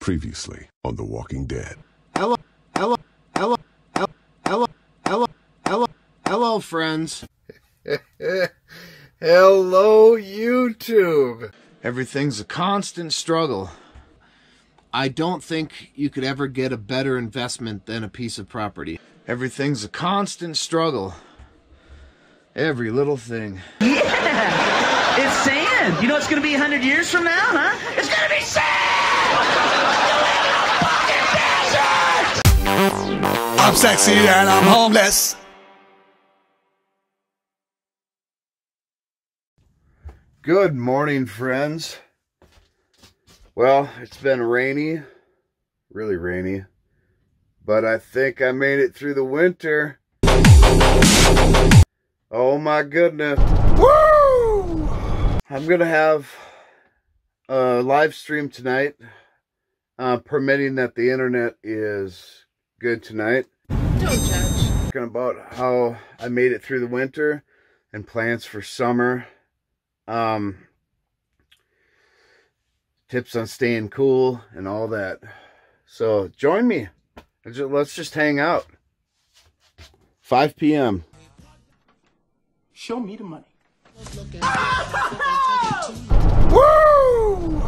Previously on The Walking Dead. Hello, friends. Hello, YouTube. Everything's a constant struggle. I don't think you could ever get a better investment than a piece of property. Everything's a constant struggle. Every little thing. Yeah! It's sand! You know it's gonna be 100 years from now, huh? It's gonna be sand! You live in a fucking desert! I'm sexy and I'm homeless. Good morning, friends. Well, it's been rainy, really rainy, but I think I made it through the winter. Oh my goodness. Woo! I'm going to have a live stream tonight, permitting that the internet is good tonight. Don't judge. Talking about how I made it through the winter and plans for summer. Tips on staying cool and all that. So join me. Let's just hang out. 5 p.m. Show me the money. Woo!